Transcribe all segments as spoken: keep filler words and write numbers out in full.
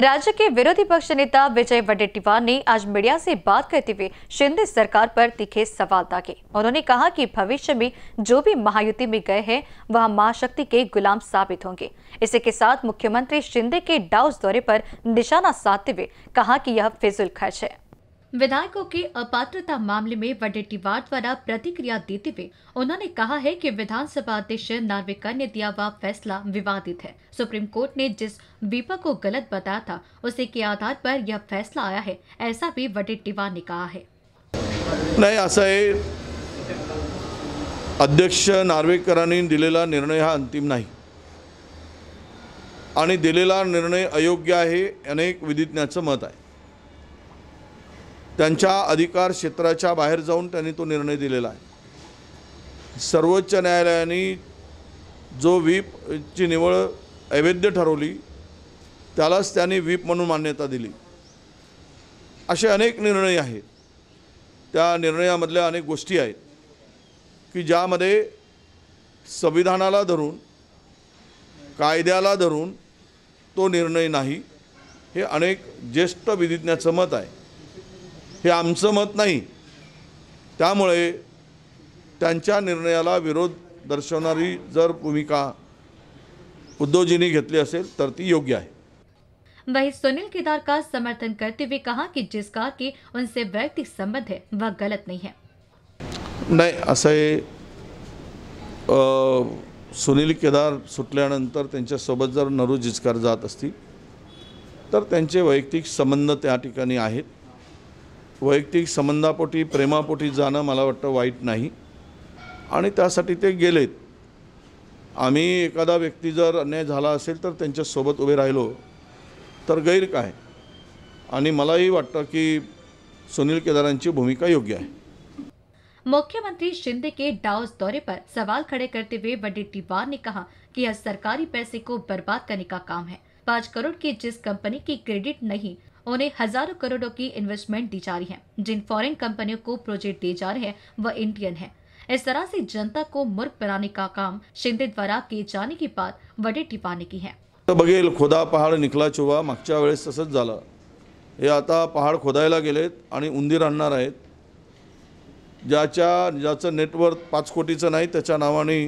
राज्य के विरोधी पक्ष नेता विजय वडेट्टीवार ने आज मीडिया से बात करते हुए शिंदे सरकार पर तीखे सवाल दागे। उन्होंने कहा कि भविष्य में जो भी महायुति में गए हैं वह महाशक्ति के गुलाम साबित होंगे। इसी के साथ मुख्यमंत्री शिंदे के डाउस दौरे पर निशाना साधते हुए कहा कि यह फिजूल खर्च है। विधायकों के अपात्रता मामले में वडेट्टीवार द्वारा प्रतिक्रिया देते हुए उन्होंने कहा है कि विधानसभा अध्यक्ष नार्वेकर ने दिया हुआ फैसला विवादित है। सुप्रीम कोर्ट ने जिस वीपा को गलत बताया था उसी के आधार पर यह फैसला आया है, ऐसा भी वडेट्टीवार ने कहा है। नहीं, असं आहे अध्यक्ष नार्वेकरांनी दिलेला निर्णय हा अंतिम नाही आणि दिलेला निर्णय अयोग्य आहे, अनेक विधिज्ञांचं मत आहे। त्यांच्या अधिकार क्षेत्राच्या बाहेर जाऊन त्यांनी तो निर्णय दिलेला आहे। सर्वोच्च न्यायालयाने जो व्हीपची निवड अवैध ठरवली त्यालाच त्यांनी व्हीप म्हणून मान्यता दिली। असे अनेक निर्णय आहेत, त्या निर्णयामधल्या अनेक गोष्टी आहेत की ज्यामध्ये संविधानाला धरून कायद्याला धरून तो निर्णय नाही। हे अनेक ज्येष्ठ विधिज्ञांचं मत आहे, हे आमचं मत नाही। त्यामुळे त्यांच्या निर्णयाला विरोध दर्शवणारी जर भूमिका उद्धवजींनी घेतली असेल तर ती योग्य आहे। वहीं सुनील केदार का समर्थन करते हुए कहा कि जिसका कि उनसे व्यक्तिगत संबंध है वह गलत नहीं है। नहीं, असं सुनील केदार सुटल्यानंतर त्यांच्यासोबत जर नरू जिचकार जात असतील तर त्यांचे वैयक्तिक संबंध त्या ठिकाणी आहेत। वैयक्तिक संबंधापोटी प्रेमापोटी जाणं मला वाटतं वाईट नाही आणि त्यासाठी ते गेलेत। आम्ही एखादा व्यक्ती जर अन्याय झाला असेल तर त्यांच्या सोबत उभे राहिलो तर गैर काय, आणि मलाही वाटतं की सुनील केदारांची भूमिका योग्य आहे। मुख्यमंत्री शिंदे के डाउस दौरे पर सवाल खड़े करते हुए वडेट्टीवार ने कहा कि यह सरकारी पैसे को बर्बाद करने का काम है। पाँच करोड़ की जिस कंपनी की क्रेडिट नहीं उन्हें हजारों करोड़ों की इन्वेस्टमेंट दी जा रही है। जिन फॉरेन कंपनियों को प्रोजेक्ट दिए जा रहे हैं वह इंडियन है। इस तरह से जनता को मूर्ख बनाने का काम शिंदे द्वारा किए जाने की बात वडेट्टीवार ने की है। बघेल खोदा पहाड़ निकला चोवा मागच्या वेळेस तसंच झालं। हे आता पहाड़ खोदायला गेलेत आणि उंदीर आणणार आहेत। ज्याच्या ज्याचं नेटवर्क पाच कोटीचं नाही त्याच्या नावाने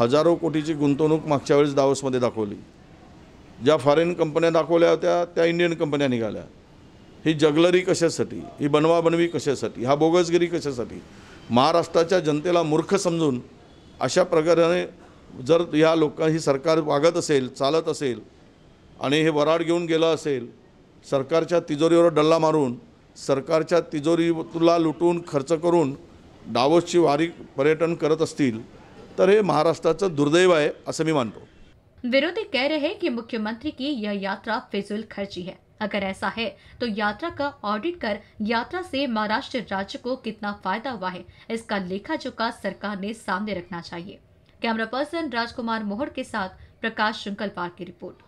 हजारो कोटीची गुंतवणूक मागच्या वेळेस दावसमध्ये दाखवली। ज्या फॉरेन कंपन्या दाखवल्या होत्या त्या इंडियन कंपन्या निघाल्या। ही जगलरी कशासाठी, ही बनवाबनवी कशासाठी, हा बोगसगिरी कशासाठी? महाराष्ट्राच्या जनतेला मूर्ख समजून अशा प्रकारे जर या लोक ही सरकार वागत असेल, चालत असेल आणि हे वराड घेऊन गेलं असेल, सरकारच्या तिजोरीवर डल्ला मारून सरकारच्या तिजोरीला लुटून खर्च करून डावोसची वारी पर्यटन करत असतील तर हे महाराष्ट्राचं दुर्दैव आहे असं मी मानतो। विरोधी कह रहे हैं कि मुख्यमंत्री की यह यात्रा फिजूल खर्ची है। अगर ऐसा है तो यात्रा का ऑडिट कर यात्रा से महाराष्ट्र राज्य को कितना फायदा हुआ है इसका लेखा जोखा सरकार ने सामने रखना चाहिए। कैमरा पर्सन राजकुमार मोहड़ के साथ प्रकाश शंखपाल की रिपोर्ट।